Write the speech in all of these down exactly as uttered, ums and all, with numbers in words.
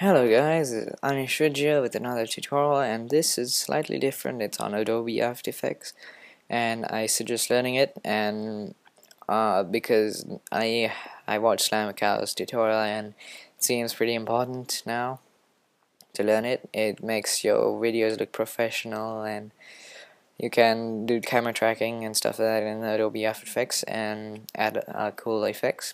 Hello guys, it's Anish Rejia with another tutorial, and this is slightly different. It's on Adobe After Effects, and I suggest learning it. And uh, because I I watched Slamacow's tutorial, and it seems pretty important now to learn it. It makes your videos look professional, and you can do camera tracking and stuff like that in Adobe After Effects and add uh, cool effects,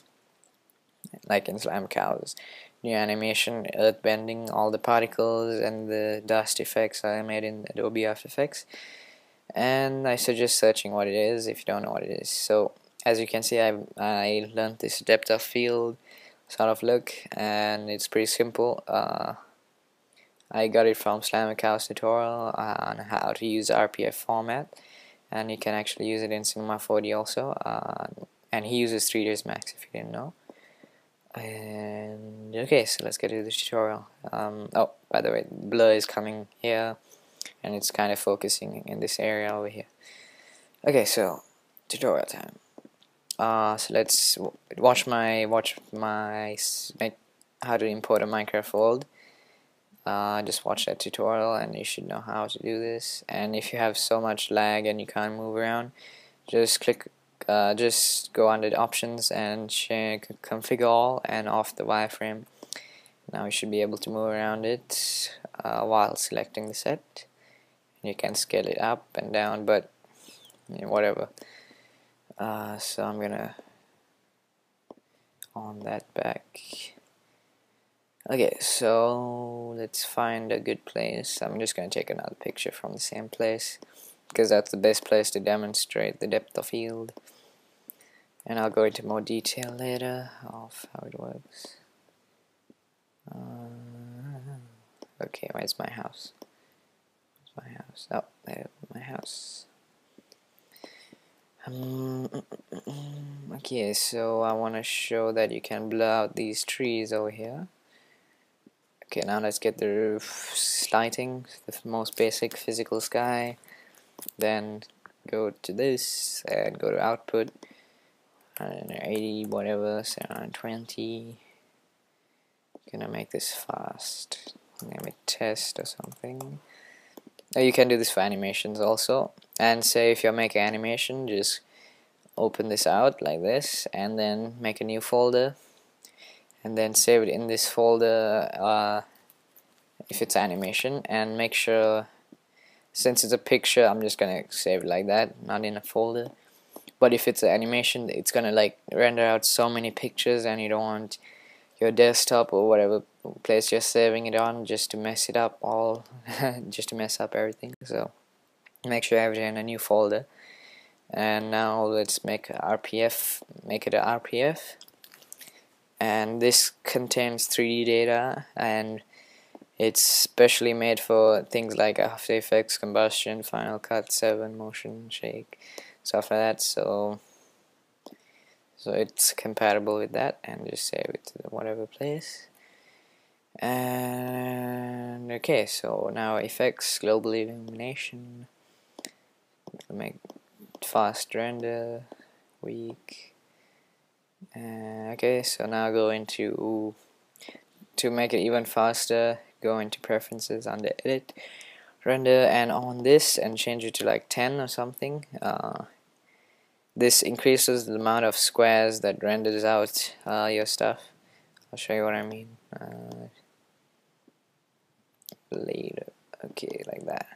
like in Slamacow's new animation, earth bending, all the particles and the dust effects I made in Adobe After Effects. And I suggest searching what it is if you don't know what it is. So as you can see, I I learned this depth of field sort of look, and it's pretty simple. Uh, I got it from Slamacow's tutorial on how to use R P F format, and you can actually use it in Cinema four D also. Uh, and he uses three D S Max if you didn't know. And okay, so let's get to the tutorial. Um, oh, by the way, blur is coming here, and it's kind of focusing in this area over here. Okay, so tutorial time. Uh, so let's watch my watch my make how to import a Minecraft world. Uh, just watch that tutorial, and you should know how to do this. And if you have so much lag and you can't move around, just click. Uh, just go under the options and check configure all and off the wireframe. Now you should be able to move around it uh, while selecting the set. You can scale it up and down, but you know, whatever. Uh, so I'm gonna on that back. Okay, so let's find a good place. I'm just gonna take another picture from the same place, because that's the best place to demonstrate the depth of field. And I'll go into more detail later of how it works. Uh, okay, where's my house? Where's my house? Oh, there's my house. Um, okay, so I want to show that you can blur out these trees over here. Okay, now let's get the roof lighting, the most basic physical sky. Then go to this and go to output. one eighty, whatever, seven twenty. Gonna make this fast. Name it test or something. Now you can do this for animations also. And say if you're making animation, just open this out like this, and then make a new folder, and then save it in this folder uh, if it's animation, and make sure. Since it's a picture, I'm just gonna save it like that, not in a folder. But if it's an animation, it's gonna like render out so many pictures, and you don't want your desktop or whatever place you're saving it on just to mess it up all, just to mess up everything. So make sure everything in a new folder. And now let's make an R P F, make it an R P F. And this contains three D data, and it's specially made for things like After Effects, Combustion, Final Cut, seven, Motion Shake, stuff like that. So, so it's compatible with that, and just save it to whatever place. And okay, so now effects, global illumination, make fast render, weak. Uh, okay, so now go into to make it even faster. Go into preferences under edit, render, and on this, and change it to like ten or something. Uh, this increases the amount of squares that renders out uh, your stuff. I'll show you what I mean uh, later. Okay, like that.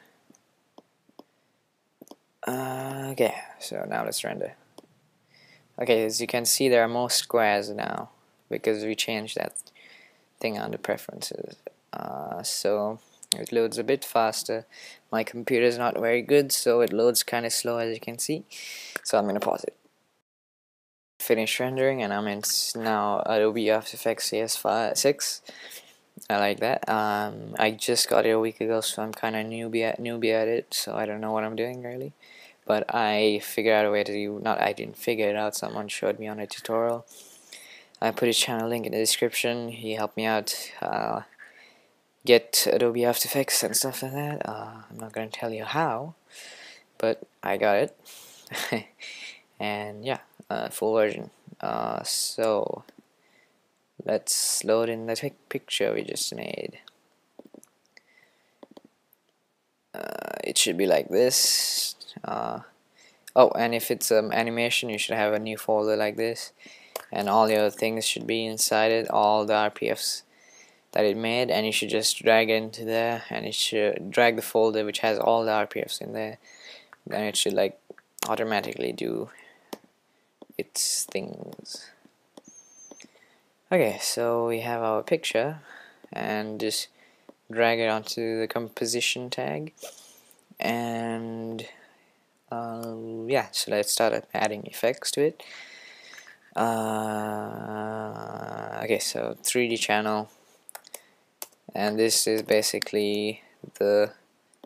Uh, okay, so now let's render. Okay, as you can see, there are more squares now because we changed that thing under preferences. Uh, so it loads a bit faster. My computer is not very good, so it loads kind of slow, as you can see. So I'm gonna pause it. Finish rendering, and I'm in now Adobe After Effects C S six. I like that. Um, I just got it a week ago, so I'm kind of newbie at newbie at it. So I don't know what I'm doing really, but I figured out a way to do. Not I didn't figure it out. Someone showed me on a tutorial. I put his channel link in the description. He helped me out. Uh, get Adobe After Effects and stuff like that. Uh, I'm not going to tell you how, but I got it. And yeah, uh, full version. Uh, so Let's load in the picture we just made. Uh, it should be like this. Uh, oh, and if it's um, animation, you should have a new folder like this, and all your things should be inside it, all the R P Fs that it made, and you should just drag it into there, and it should drag the folder which has all the R P Fs in there. Then it should like automatically do its things. Okay, so we have our picture, and just drag it onto the composition tag, and uh, yeah, so let's start adding effects to it. Uh, okay, so three D channel, and this is basically the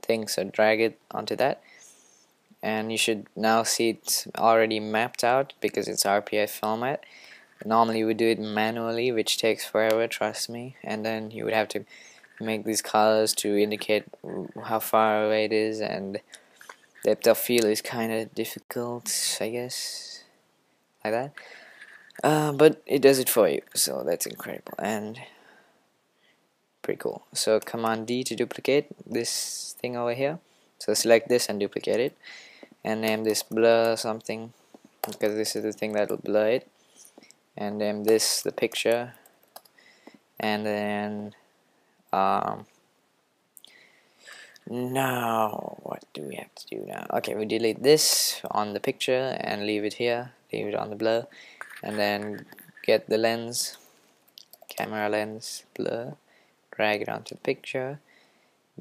thing, so drag it onto that, and you should now see it's already mapped out because it's R P F format. Normally we do it manually, which takes forever, trust me, and then you would have to make these colors to indicate how far away it is, and depth of field is kinda difficult, I guess, like that, uh, but it does it for you, so that's incredible and pretty cool. So Command D to duplicate this thing over here, so select this and duplicate it, and name this blur something, because this is the thing that will blur it, and then this the picture, and then um, now what do we have to do now? Okay, we delete this on the picture and leave it here, leave it on the blur, and then get the lens, camera lens blur, drag it onto the picture,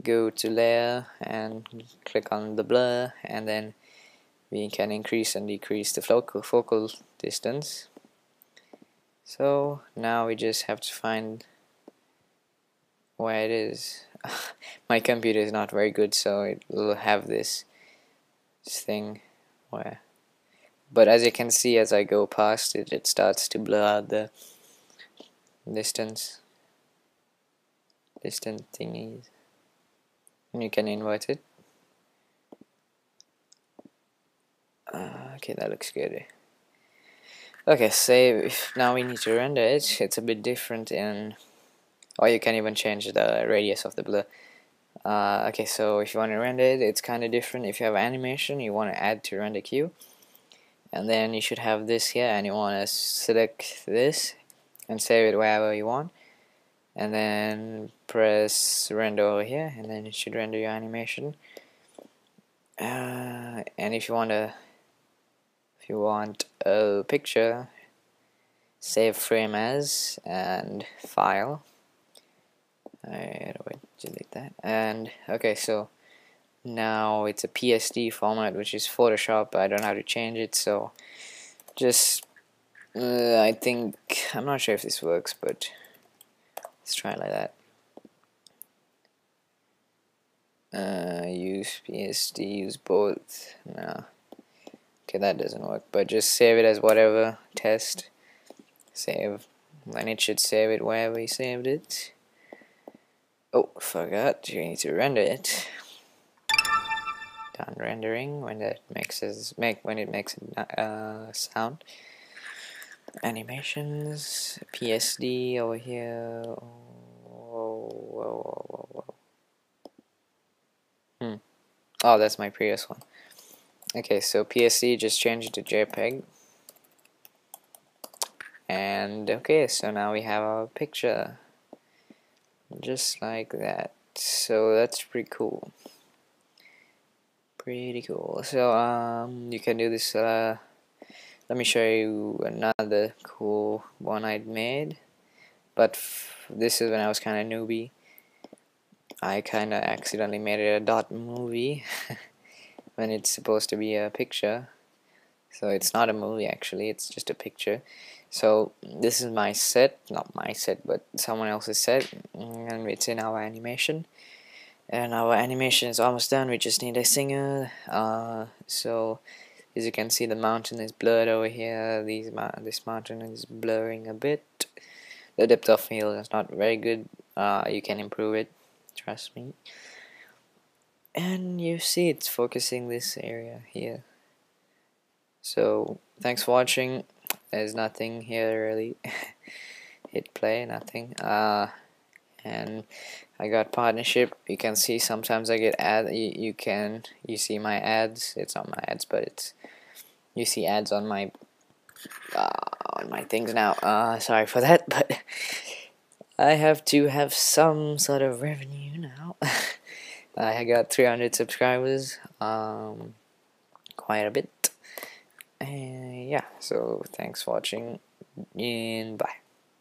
go to layer and click on the blur, and then we can increase and decrease the focal focal distance. So now we just have to find where it is. My computer is not very good, so it will have this thing where, but as you can see, as I go past it, it starts to blur out the distance distance thingies, and you can invert it. Uh, okay, that looks good. Okay, save. Now we need to render it. It's a bit different in, or you can even change the radius of the blur. Uh, okay, so if you want to render it, it's kind of different. If you have animation, you want to add to render queue, and then you should have this here, and you want to select this and save it wherever you want, and then press render over here, and then it should render your animation. Uh, and if you want to, if you want a picture, save frame as and file. I don't delete that. And okay, so now it's a P S D format, which is Photoshop. I don't know how to change it, so just uh, I think I'm not sure if this works, but let's try it like that. Uh, use P S D, use both. No, okay, that doesn't work. But just save it as whatever. Test, save, and it should save it wherever you saved it. Oh, forgot. You need to render it. Done rendering when that makes us make when it makes a uh, sound. Animations, P S D over here. Whoa, whoa, whoa, whoa, whoa. Hmm. Oh, that's my previous one. Okay, so P S D, just change it to JPEG. And okay, so now we have our picture. Just like that. So that's pretty cool. Pretty cool. So um, you can do this. Uh, Let me show you another cool one I'd made, but f this is when I was kind of newbie. I kind of accidentally made it a dot movie when it's supposed to be a picture. So it's not a movie actually, it's just a picture. So this is my set, not my set, but someone else's set, and it's in our animation. And our animation is almost done, we just need a singer. Uh, so as you can see, the mountain is blurred over here. These this mountain is blurring a bit. The depth of field is not very good. Uh, you can improve it, trust me. And you see, it's focusing this area here. So thanks for watching. There's nothing here really. hit play, nothing. Uh, and I got partnership. You can see sometimes I get ad. You, you can you see my ads. It's not my ads, but it's you see ads on my uh, on my things now. Uh, sorry for that, but I have to have some sort of revenue now. I got three hundred subscribers. Um, quite a bit. And yeah, so thanks for watching, and bye.